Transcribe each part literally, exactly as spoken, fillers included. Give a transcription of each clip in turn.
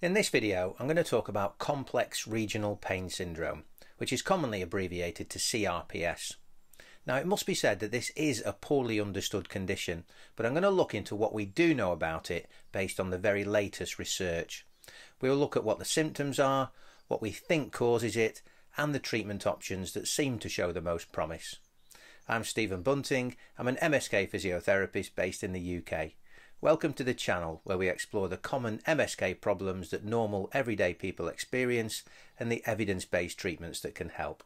In this video, I'm going to talk about complex regional pain syndrome, which is commonly abbreviated to C R P S. Now, it must be said that this is a poorly understood condition, but I'm going to look into what we do know about it based on the very latest research. We'll look at what the symptoms are, what we think causes it, and the treatment options that seem to show the most promise. I'm Stephen Bunting. I'm an M S K physiotherapist based in the U K. Welcome to the channel where we explore the common M S K problems that normal everyday people experience and the evidence-based treatments that can help.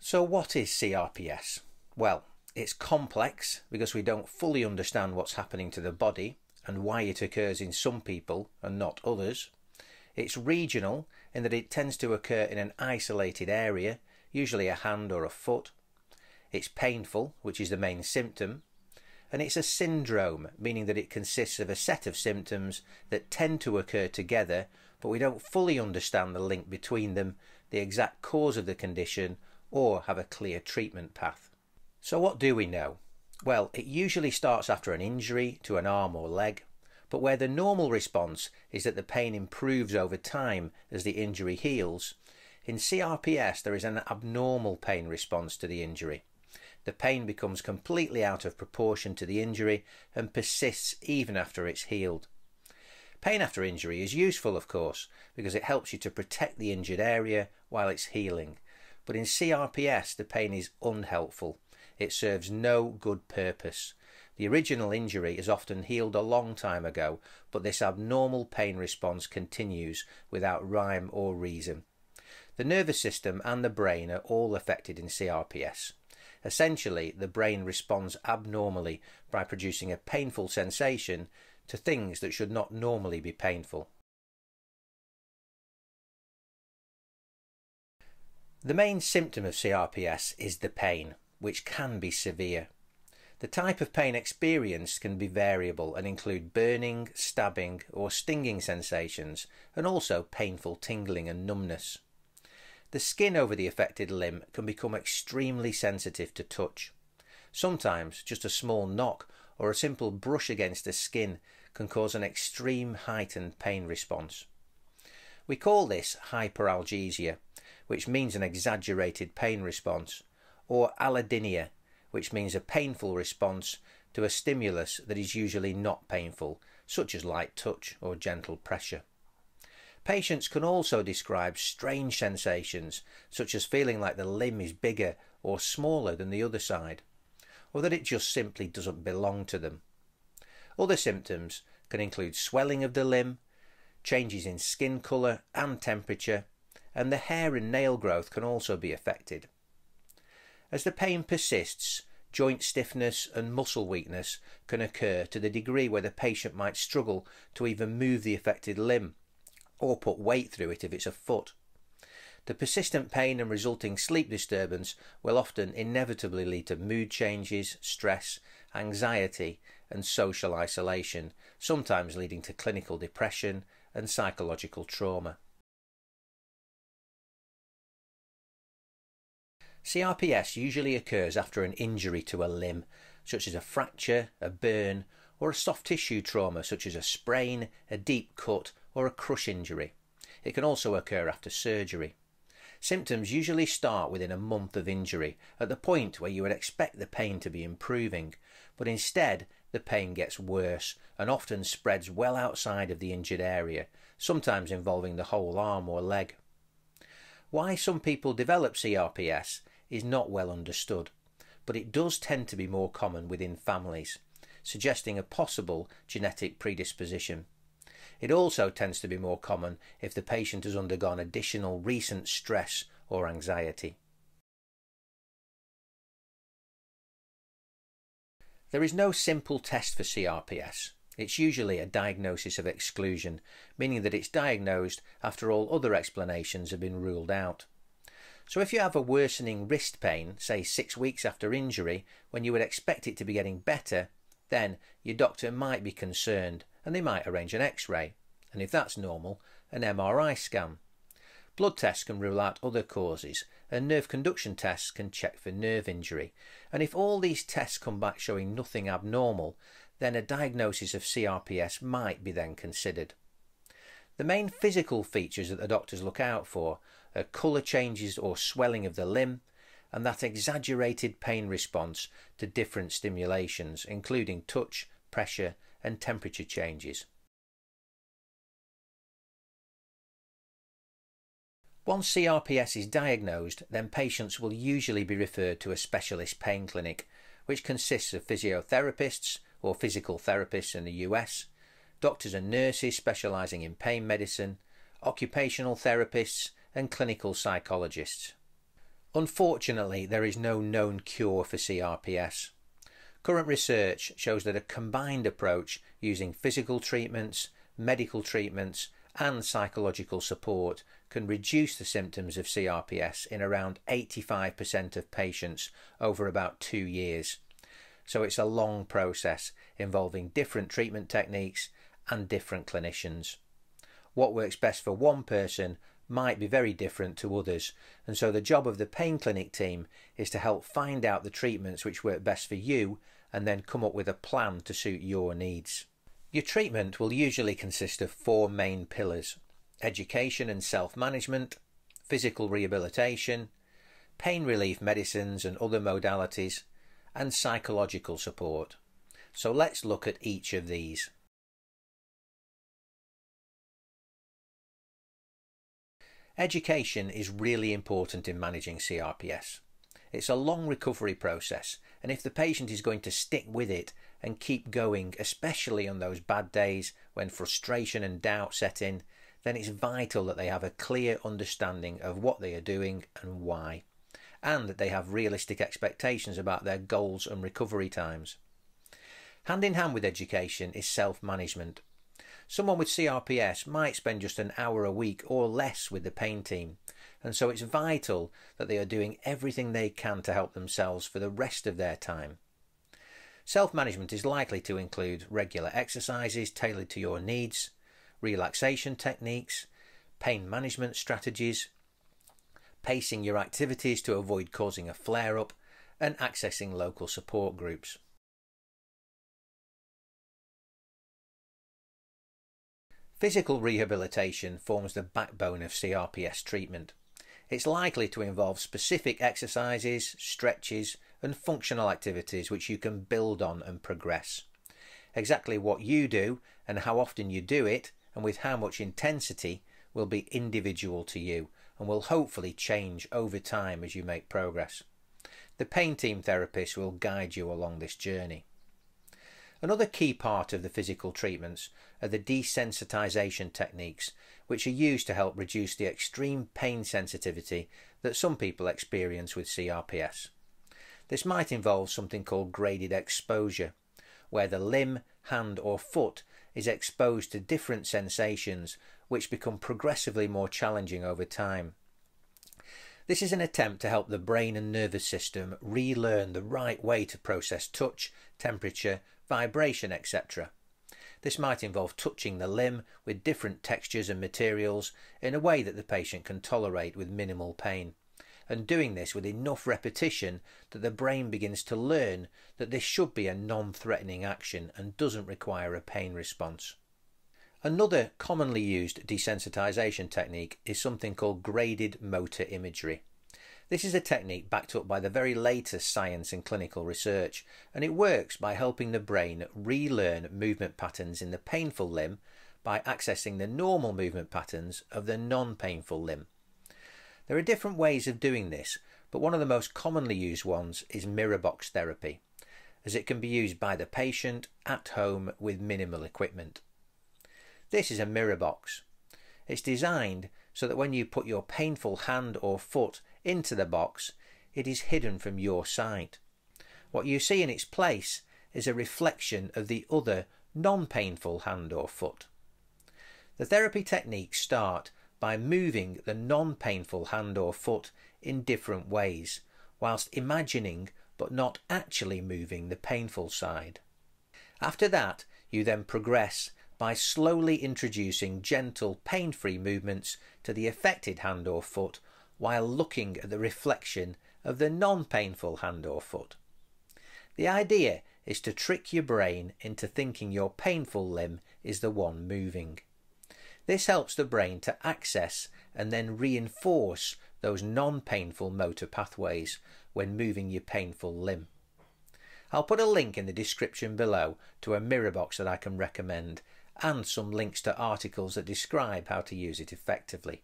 So what is C R P S? Well, it's complex because we don't fully understand what's happening to the body and why it occurs in some people and not others. It's regional in that it tends to occur in an isolated area, usually a hand or a foot. It's painful, which is the main symptom, and it's a syndrome, meaning that it consists of a set of symptoms that tend to occur together, but we don't fully understand the link between them, the exact cause of the condition, or have a clear treatment path. So what do we know? Well, it usually starts after an injury to an arm or leg, but where the normal response is that the pain improves over time as the injury heals, in C R P S there is an abnormal pain response to the injury. The pain becomes completely out of proportion to the injury and persists even after it's healed. Pain after injury is useful, of course, because it helps you to protect the injured area while it's healing, but in C R P S the pain is unhelpful. It serves no good purpose. The original injury is often healed a long time ago, but this abnormal pain response continues without rhyme or reason. The nervous system and the brain are all affected in C R P S. Essentially, the brain responds abnormally by producing a painful sensation to things that should not normally be painful. The main symptom of C R P S is the pain, which can be severe. The type of pain experienced can be variable and include burning, stabbing or stinging sensations, and also painful tingling and numbness. The skin over the affected limb can become extremely sensitive to touch. Sometimes just a small knock or a simple brush against the skin can cause an extreme heightened pain response. We call this hyperalgesia, which means an exaggerated pain response, or allodynia, which means a painful response to a stimulus that is usually not painful, such as light touch or gentle pressure. Patients can also describe strange sensations, such as feeling like the limb is bigger or smaller than the other side, or that it just simply doesn't belong to them. Other symptoms can include swelling of the limb, changes in skin colour and temperature, and the hair and nail growth can also be affected. As the pain persists, joint stiffness and muscle weakness can occur to the degree where the patient might struggle to even move the affected limb, or put weight through it if it's a foot. The persistent pain and resulting sleep disturbance will often inevitably lead to mood changes, stress, anxiety, and social isolation, sometimes leading to clinical depression and psychological trauma. C R P S usually occurs after an injury to a limb, such as a fracture, a burn, or a soft tissue trauma such as a sprain, a deep cut, or a crush injury. It can also occur after surgery. Symptoms usually start within a month of injury, at the point where you would expect the pain to be improving, but instead the pain gets worse and often spreads well outside of the injured area, sometimes involving the whole arm or leg. Why some people develop C R P S is not well understood, but it does tend to be more common within families, suggesting a possible genetic predisposition. It also tends to be more common if the patient has undergone additional recent stress or anxiety. There is no simple test for C R P S. It's usually a diagnosis of exclusion, meaning that it's diagnosed after all other explanations have been ruled out. So if you have a worsening wrist pain, say six weeks after injury, when you would expect it to be getting better, then your doctor might be concerned and they might arrange an X-ray, and if that's normal, an M R I scan. Blood tests can rule out other causes, and nerve conduction tests can check for nerve injury. And if all these tests come back showing nothing abnormal, then a diagnosis of C R P S might be then considered. The main physical features that the doctors look out for are colour changes or swelling of the limb, and that exaggerated pain response to different stimulations, including touch, pressure, and temperature changes. Once C R P S is diagnosed, then patients will usually be referred to a specialist pain clinic, which consists of physiotherapists or physical therapists in the U S, doctors and nurses specialising in pain medicine, occupational therapists, and clinical psychologists. Unfortunately, there is no known cure for C R P S. Current research shows that a combined approach using physical treatments, medical treatments, and psychological support can reduce the symptoms of C R P S in around eighty-five percent of patients over about two years. So it's a long process involving different treatment techniques and different clinicians. What works best for one person might be very different to others, and so the job of the pain clinic team is to help find out the treatments which work best for you and then come up with a plan to suit your needs. Your treatment will usually consist of four main pillars: education and self-management, physical rehabilitation, pain relief medicines and other modalities, and psychological support. So let's look at each of these. Education is really important in managing C R P S. It's a long recovery process, and if the patient is going to stick with it and keep going, especially on those bad days when frustration and doubt set in, then it's vital that they have a clear understanding of what they are doing and why, and that they have realistic expectations about their goals and recovery times. Hand in hand with education is self-management. Someone with C R P S might spend just an hour a week or less with the pain team, and so it's vital that they are doing everything they can to help themselves for the rest of their time. Self-management is likely to include regular exercises tailored to your needs, relaxation techniques, pain management strategies, pacing your activities to avoid causing a flare-up, and accessing local support groups. Physical rehabilitation forms the backbone of C R P S treatment. It's likely to involve specific exercises, stretches, and functional activities which you can build on and progress. Exactly what you do and how often you do it and with how much intensity will be individual to you and will hopefully change over time as you make progress. The pain team therapist will guide you along this journey. Another key part of the physical treatments are the desensitization techniques, which are used to help reduce the extreme pain sensitivity that some people experience with C R P S. This might involve something called graded exposure, where the limb, hand or foot is exposed to different sensations which become progressively more challenging over time. This is an attempt to help the brain and nervous system relearn the right way to process touch, temperature, vibration, et cetera. This might involve touching the limb with different textures and materials in a way that the patient can tolerate with minimal pain, and doing this with enough repetition that the brain begins to learn that this should be a non-threatening action and doesn't require a pain response. Another commonly used desensitization technique is something called graded motor imagery. This is a technique backed up by the very latest science and clinical research, and it works by helping the brain relearn movement patterns in the painful limb by accessing the normal movement patterns of the non-painful limb. There are different ways of doing this, but one of the most commonly used ones is mirror box therapy, as it can be used by the patient at home with minimal equipment. This is a mirror box. It's designed so that when you put your painful hand or foot into the box, it is hidden from your sight. What you see in its place is a reflection of the other non-painful hand or foot. The therapy techniques start by moving the non-painful hand or foot in different ways, whilst imagining but not actually moving the painful side. After that, you then progress by slowly introducing gentle, pain-free movements to the affected hand or foot while looking at the reflection of the non-painful hand or foot. The idea is to trick your brain into thinking your painful limb is the one moving. This helps the brain to access and then reinforce those non-painful motor pathways when moving your painful limb. I'll put a link in the description below to a mirror box that I can recommend, and some links to articles that describe how to use it effectively.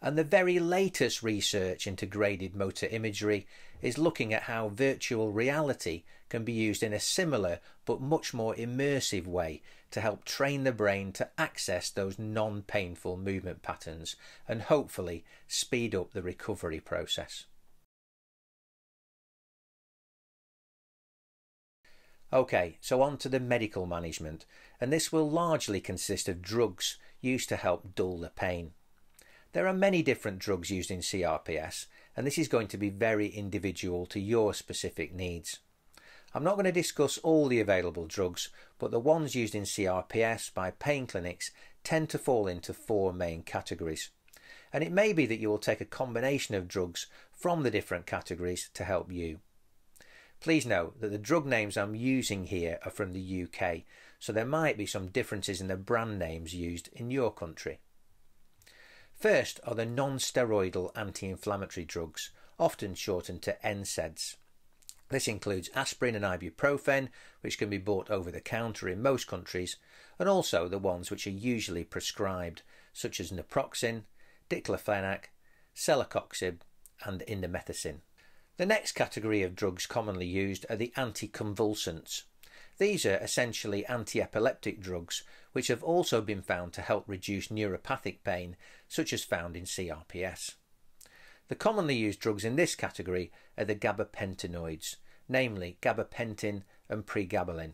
And the very latest research into graded motor imagery is looking at how virtual reality can be used in a similar but much more immersive way to help train the brain to access those non-painful movement patterns and hopefully speed up the recovery process. Okay, so on to the medical management, and this will largely consist of drugs used to help dull the pain. There are many different drugs used in C R P S, and this is going to be very individual to your specific needs. I'm not going to discuss all the available drugs, but the ones used in C R P S by pain clinics tend to fall into four main categories. And it may be that you will take a combination of drugs from the different categories to help you. Please note that the drug names I'm using here are from the U K, so there might be some differences in the brand names used in your country. First are the non-steroidal anti-inflammatory drugs, often shortened to N SAIDs. This includes aspirin and ibuprofen, which can be bought over the counter in most countries, and also the ones which are usually prescribed, such as naproxen, diclofenac, celecoxib, and indomethacin. The next category of drugs commonly used are the anticonvulsants. These are essentially anti-epileptic drugs which have also been found to help reduce neuropathic pain, such as found in C R P S. The commonly used drugs in this category are the gabapentinoids, namely gabapentin and pregabalin.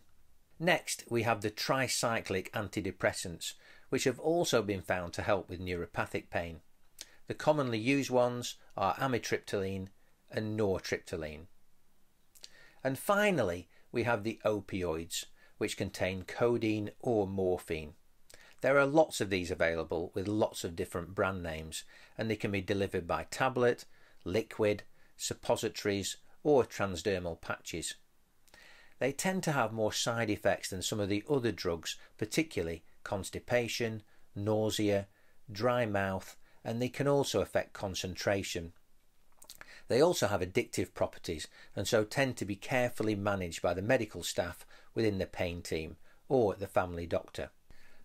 Next, we have the tricyclic antidepressants, which have also been found to help with neuropathic pain. The commonly used ones are amitriptyline and nortriptyline. And finally, we have the opioids, which contain codeine or morphine. There are lots of these available with lots of different brand names, and they can be delivered by tablet, liquid, suppositories, or transdermal patches. They tend to have more side effects than some of the other drugs, particularly constipation, nausea, dry mouth, and they can also affect concentration. They also have addictive properties and so tend to be carefully managed by the medical staff within the pain team or the family doctor.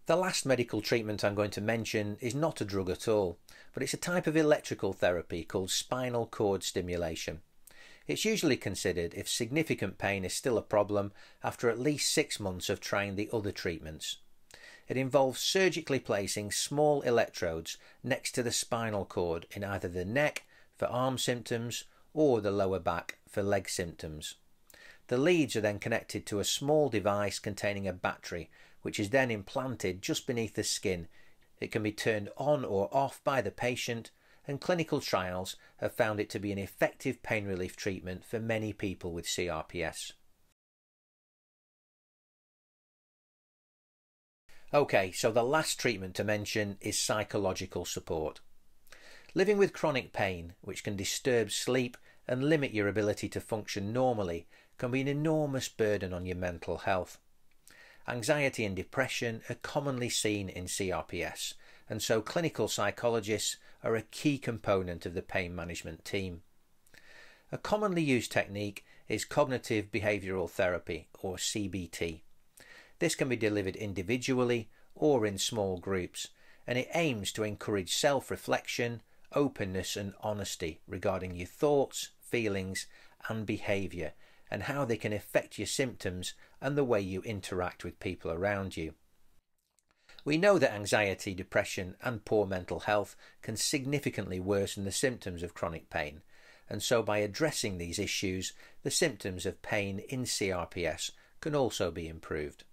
The last medical treatment I'm going to mention is not a drug at all, but it's a type of electrical therapy called spinal cord stimulation. It's usually considered if significant pain is still a problem after at least six months of trying the other treatments. It involves surgically placing small electrodes next to the spinal cord in either the neck for arm symptoms or the lower back for leg symptoms. The leads are then connected to a small device containing a battery, which is then implanted just beneath the skin. It can be turned on or off by the patient, and clinical trials have found it to be an effective pain relief treatment for many people with C R P S. Okay, so the last treatment to mention is psychological support. Living with chronic pain, which can disturb sleep and limit your ability to function normally, can be an enormous burden on your mental health. Anxiety and depression are commonly seen in C R P S, and so clinical psychologists are a key component of the pain management team. A commonly used technique is cognitive behavioural therapy, or C B T. This can be delivered individually or in small groups, and it aims to encourage self-reflection, openness and honesty regarding your thoughts, feelings and behaviour, and how they can affect your symptoms and the way you interact with people around you. We know that anxiety, depression and poor mental health can significantly worsen the symptoms of chronic pain, and so by addressing these issues, the symptoms of pain in C R P S can also be improved.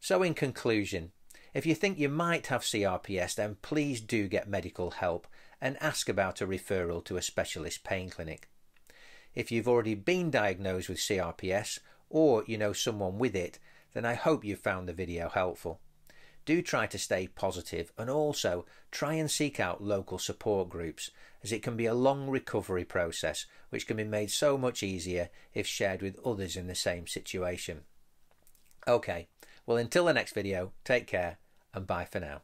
So in conclusion, if you think you might have C R P S, then please do get medical help and ask about a referral to a specialist pain clinic. If you've already been diagnosed with C R P S or you know someone with it, then I hope you found the video helpful. Do try to stay positive and also try and seek out local support groups, as it can be a long recovery process which can be made so much easier if shared with others in the same situation. Okay, well, until the next video, take care and bye for now.